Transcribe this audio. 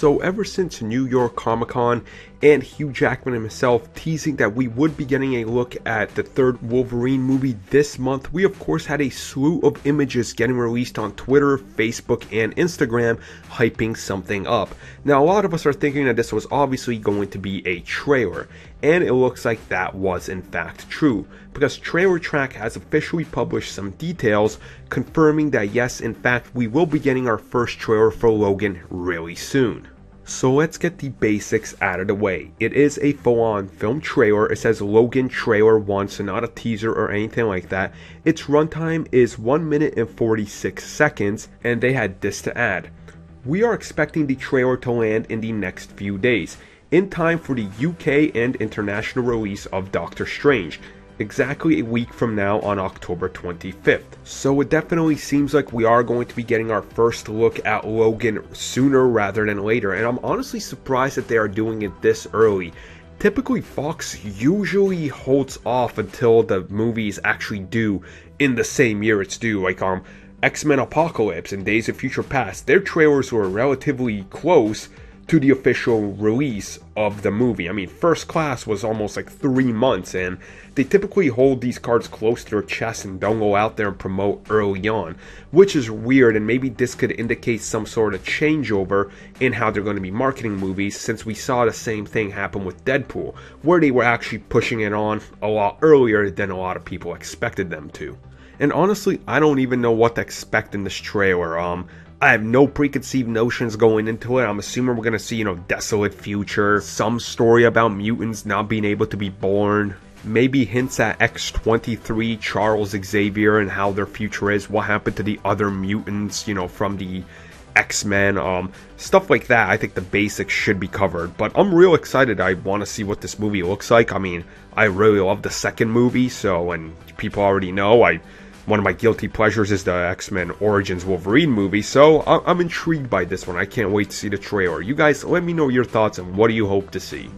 So ever since New York Comic Con and Hugh Jackman himself teasing that we would be getting a look at the third Wolverine movie this month, we of course had a slew of images getting released on Twitter, Facebook, and Instagram hyping something up. Now a lot of us are thinking that this was obviously going to be a trailer, and it looks like that was in fact true, because Trailer Track has officially published some details confirming that yes, in fact, we will be getting our first trailer for Logan really soon. So let's get the basics out of the way. It is a full-on film trailer. It says Logan Trailer 1, so not a teaser or anything like that. Its runtime is 1 minute and 46 seconds, and they had this to add. We are expecting the trailer to land in the next few days, in time for the UK and international release of Doctor Strange, exactly a week from now on October 25th. So it definitely seems like we are going to be getting our first look at Logan sooner rather than later, and I'm honestly surprised that they are doing it this early. Typically, Fox usually holds off until the movie is actually due in the same year it's due, like X-Men Apocalypse and Days of Future Past. Their trailers were relatively close to the official release of the movie. I mean, First Class was almost like 3 months, and they typically hold these cards close to their chest and don't go out there and promote early on, which is weird, and maybe this could indicate some sort of changeover in how they're going to be marketing movies, since we saw the same thing happen with Deadpool, where they were actually pushing it on a lot earlier than a lot of people expected them to. And honestly, I don't even know what to expect in this trailer. I have no preconceived notions going into it. I'm assuming we're going to see, desolate future, some story about mutants not being able to be born, maybe hints at X-23, Charles Xavier, and how their future is, what happened to the other mutants, from the X-Men, stuff like that. I think the basics should be covered, but I'm real excited. I want to see what this movie looks like. I mean, I really love the second movie, and people already know, one of my guilty pleasures is the X-Men Origins Wolverine movie, so I'm intrigued by this one. I can't wait to see the trailer. You guys, let me know your thoughts and what do you hope to see.